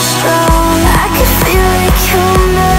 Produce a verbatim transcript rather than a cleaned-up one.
so strong, I could feel it coming.